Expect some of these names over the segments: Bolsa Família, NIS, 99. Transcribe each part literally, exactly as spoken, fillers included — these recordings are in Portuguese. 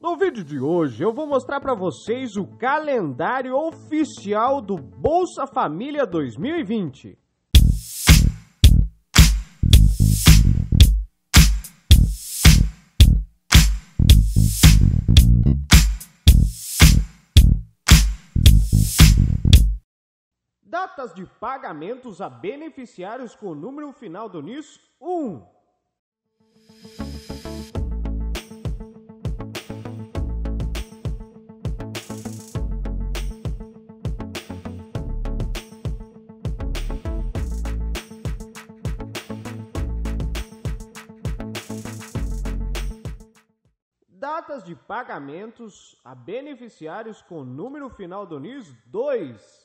No vídeo de hoje eu vou mostrar para vocês o calendário oficial do Bolsa Família dois mil e vinte. Datas de pagamentos a beneficiários com o número final do N I S um. Datas de pagamentos a beneficiários com número final do N I S dois.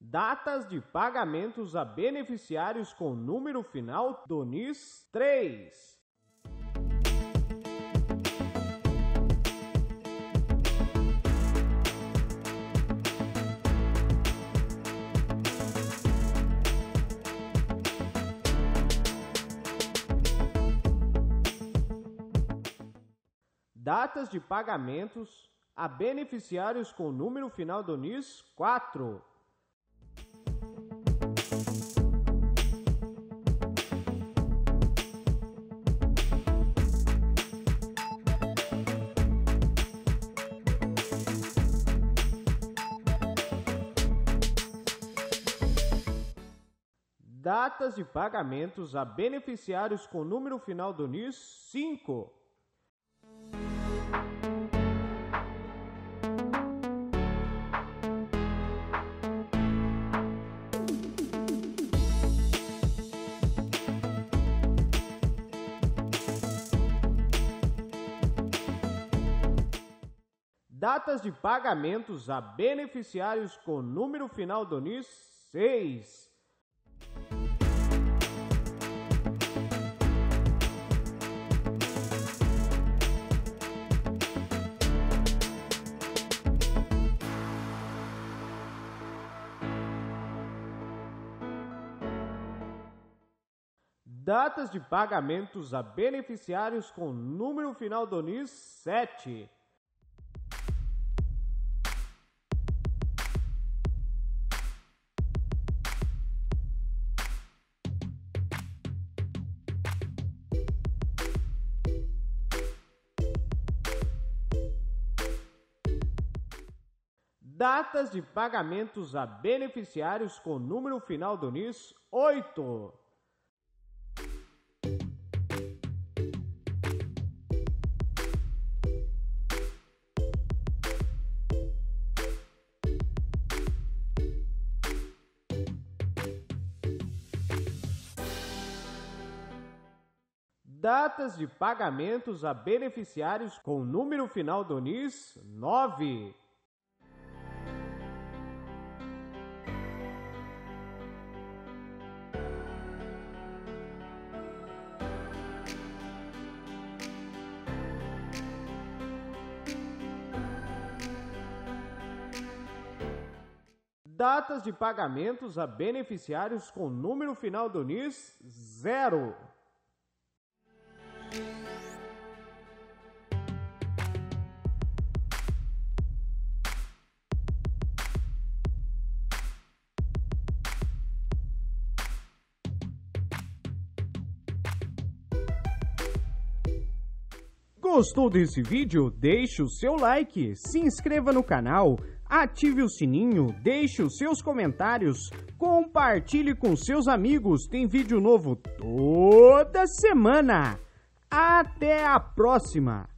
Datas de pagamentos a beneficiários com número final do N I S três. Datas de pagamentos a beneficiários com número final do N I S quatro. Datas de pagamentos a beneficiários com número final do N I S cinco. Datas de pagamentos a beneficiários com número final do N I S seis. Datas de pagamentos a beneficiários com número final do N I S sete. Datas de pagamentos a beneficiários com número final do N I S oito. Datas de pagamentos a beneficiários com número final do N I S nove. Datas de pagamentos a beneficiários com número final do N I S zero. Gostou desse vídeo? Deixe o seu like, se inscreva no canal, ative o sininho, deixe os seus comentários, compartilhe com seus amigos, tem vídeo novo toda semana. Até a próxima!